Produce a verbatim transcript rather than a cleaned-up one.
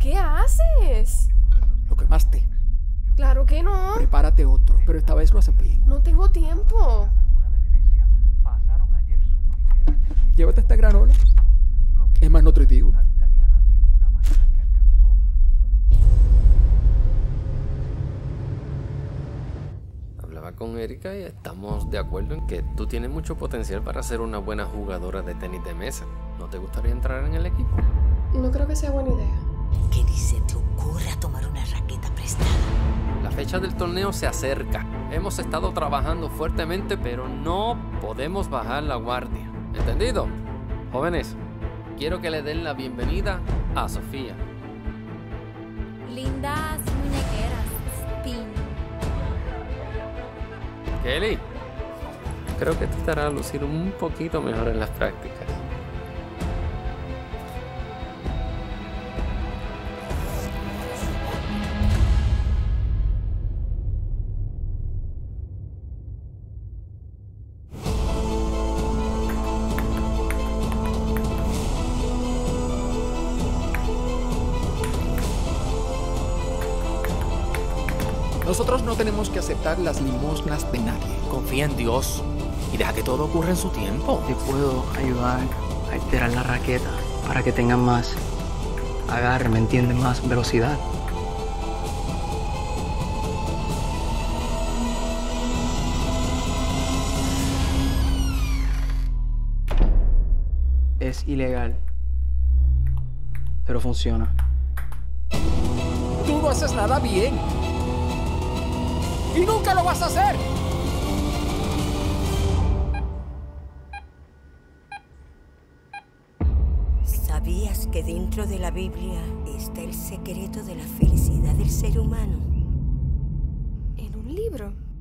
¿Qué haces? Lo quemaste. Claro que no. Prepárate otro, pero esta vez lo haces bien. No tengo tiempo. Llévate esta granola. Es más nutritivo. Hablaba con Erika y estamos de acuerdo en que tú tienes mucho potencial para ser una buena jugadora de tenis de mesa. ¿No te gustaría entrar en el equipo? No creo que sea buena idea. Que ni se te ocurra tomar una raqueta prestada. La fecha del torneo se acerca. Hemos estado trabajando fuertemente, pero no podemos bajar la guardia. ¿Entendido? Jóvenes, quiero que le den la bienvenida a Sofía. Lindas muñequeras, Pin. Kelly, creo que te estará a lucir un poquito mejor en las prácticas. Nosotros no tenemos que aceptar las limosnas de nadie. Confía en Dios y deja que todo ocurra en su tiempo. Te puedo ayudar a alterar la raqueta para que tengan más agarre, ¿me entiendes? Más velocidad. Es ilegal, pero funciona. Tú no haces nada bien. ¡Y nunca lo vas a hacer! ¿Sabías que dentro de la Biblia está el secreto de la felicidad del ser humano? ¿En un libro?